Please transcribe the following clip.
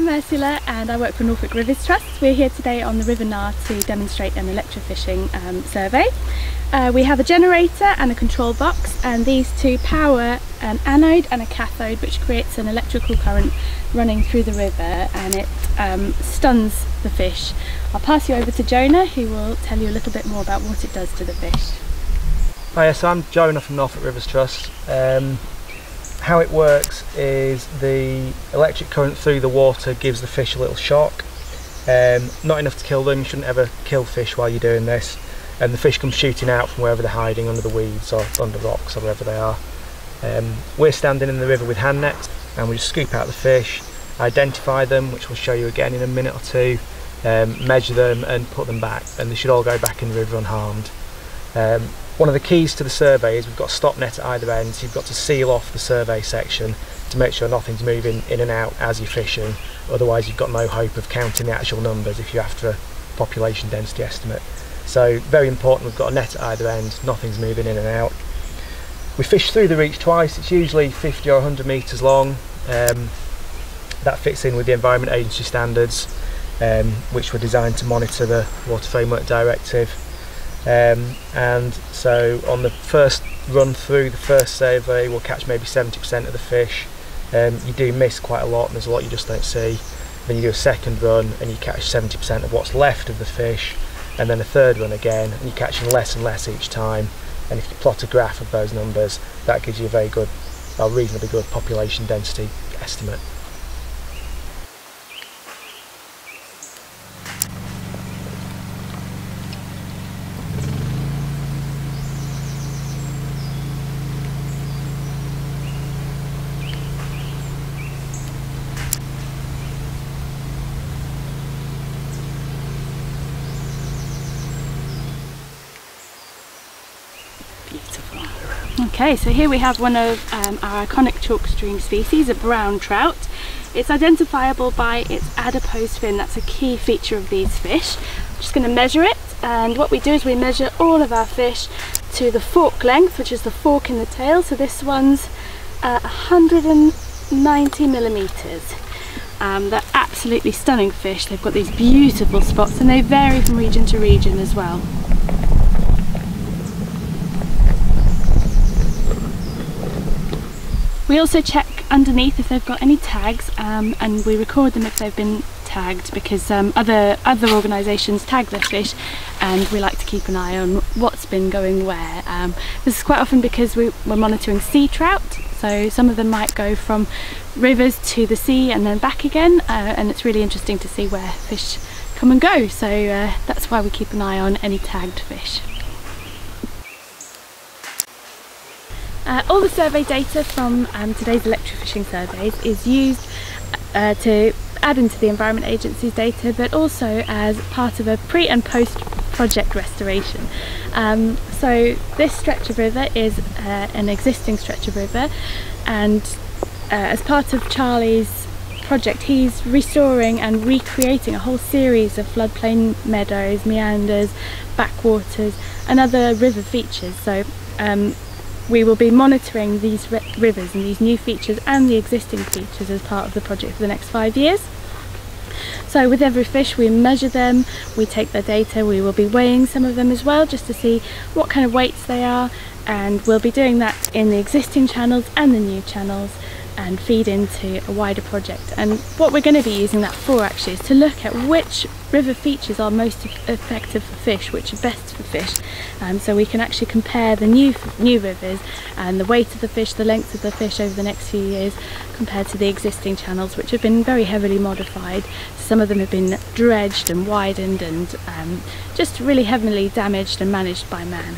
I'm Ursula and I work for Norfolk Rivers Trust. We're here today on the River Nar to demonstrate an electrofishing survey. We have a generator and a control box, and these two power an anode and a cathode, which creates an electrical current running through the river, and it stuns the fish. I'll pass you over to Jonah, who will tell you a little bit more about what it does to the fish. Hi, so I'm Jonah from Norfolk Rivers Trust. How it works is the electric current through the water gives the fish a little shock. Not enough to kill them. You shouldn't ever kill fish while you're doing this. And the fish comes shooting out from wherever they're hiding, under the weeds or under rocks or wherever they are. We're standing in the river with hand nets, and we just scoop out the fish, identify them, which we'll show you again in a minute or two, measure them and put them back, and they should all go back in the river unharmed. One of the keys to the survey is we've got a stop net at either end, so you've got to seal off the survey section to make sure nothing's moving in and out as you're fishing, otherwise you've got no hope of counting the actual numbers if you're after a population density estimate. So very important, we've got a net at either end, nothing's moving in and out. We fish through the reach twice. It's usually 50 or 100 metres long. That fits in with the Environment Agency standards, which were designed to monitor the Water Framework Directive. And so on the first run through, the first survey, we'll catch maybe 70% of the fish. You do miss quite a lot, and there's a lot you just don't see. Then you do a second run and you catch 70% of what's left of the fish, and then a third run again, and you're catching less and less each time. And if you plot a graph of those numbers, that gives you a very good, a reasonably good population density estimate. Beautiful. Okay, so here we have one of our iconic chalk stream species, a brown trout. It's identifiable by its adipose fin. That's a key feature of these fish. I'm just going to measure it, and what we do is we measure all of our fish to the fork length, which is the fork in the tail. So this one's 190 millimeters. They're absolutely stunning fish. They've got these beautiful spots, and they vary from region to region as well. We also check underneath if they've got any tags, and we record them if they've been tagged, because other organisations tag their fish, and we like to keep an eye on what's been going where. This is quite often because we're monitoring sea trout, so some of them might go from rivers to the sea and then back again, and it's really interesting to see where fish come and go, so that's why we keep an eye on any tagged fish. All the survey data from today's electrofishing surveys is used to add into the Environment Agency's data, but also as part of a pre and post project restoration. So this stretch of river is an existing stretch of river, and as part of Charlie's project, he's restoring and recreating a whole series of floodplain meadows, meanders, backwaters and other river features. So we will be monitoring these rivers and these new features and the existing features as part of the project for the next 5 years. So with every fish we measure them, we take their data, we will be weighing some of them as well just to see what kind of weights they are, and we'll be doing that in the existing channels and the new channels and feed into a wider project. And what we're going to be using that for actually is to look at which river features are most effective for fish, which are best for fish, so we can actually compare the new rivers and the weight of the fish, the length of the fish over the next few years compared to the existing channels, which have been very heavily modified. Some of them have been dredged and widened and just really heavily damaged and managed by man.